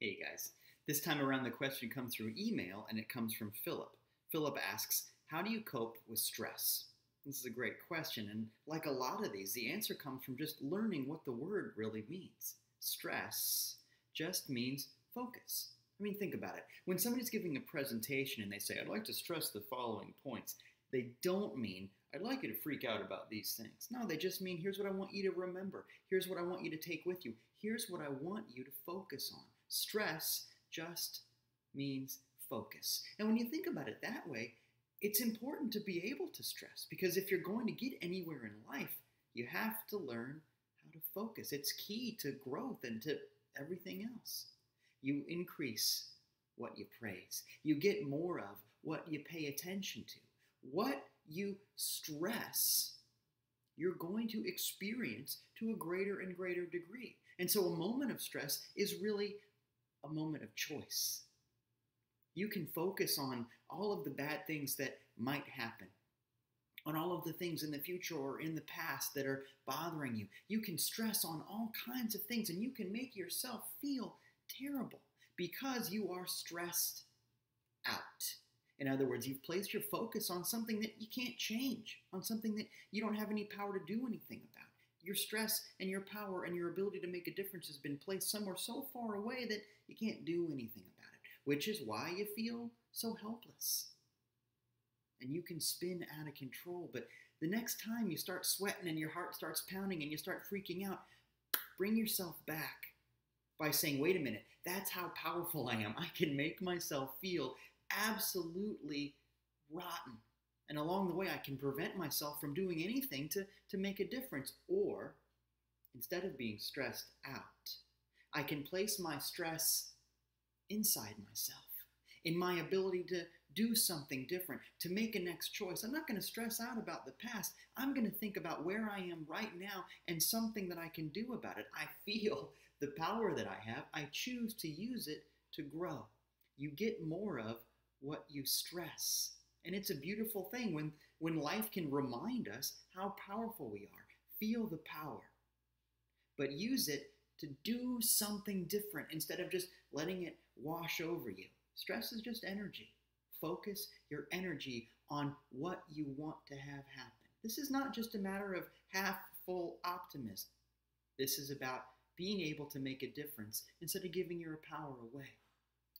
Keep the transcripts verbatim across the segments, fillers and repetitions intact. Hey guys, this time around the question comes through email and it comes from Philip. Philip asks, how do you cope with stress? This is a great question, and like a lot of these, the answer comes from just learning what the word really means. Stress just means focus. I mean, think about it. When somebody's giving a presentation and they say, I'd like to stress the following points, they don't mean, I'd like you to freak out about these things. No, they just mean, here's what I want you to remember. Here's what I want you to take with you. Here's what I want you to focus on. Stress just means focus. And when you think about it that way, it's important to be able to stress, because if you're going to get anywhere in life, you have to learn how to focus. It's key to growth and to everything else. You increase what you praise. You get more of what you pay attention to. What you stress, you're going to experience to a greater and greater degree. And so a moment of stress is really a moment of choice. You can focus on all of the bad things that might happen, on all of the things in the future or in the past that are bothering you. You can stress on all kinds of things, and you can make yourself feel terrible because you are stressed out. In other words, you've placed your focus on something that you can't change, on something that you don't have any power to do anything about. Your stress and your power and your ability to make a difference has been placed somewhere so far away that you can't do anything about it, which is why you feel so helpless. And you can spin out of control, but the next time you start sweating and your heart starts pounding and you start freaking out, bring yourself back by saying, wait a minute, that's how powerful I am. I can make myself feel absolutely rotten. And along the way, I can prevent myself from doing anything to, to make a difference. Or, instead of being stressed out, I can place my stress inside myself, in my ability to do something different, to make a next choice. I'm not going to stress out about the past. I'm going to think about where I am right now and something that I can do about it. I feel the power that I have. I choose to use it to grow. You get more of what you stress. And it's a beautiful thing when, when life can remind us how powerful we are. Feel the power, but use it to do something different instead of just letting it wash over you. Stress is just energy. Focus your energy on what you want to have happen. This is not just a matter of half full optimism. This is about being able to make a difference instead of giving your power away.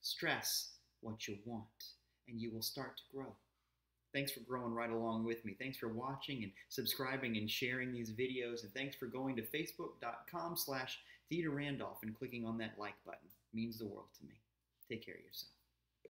Stress what you want, and you will start to grow. Thanks for growing right along with me. Thanks for watching and subscribing and sharing these videos. And thanks for going to facebook dot com slash Dieter Randolph and clicking on that like button. It means the world to me. Take care of yourself.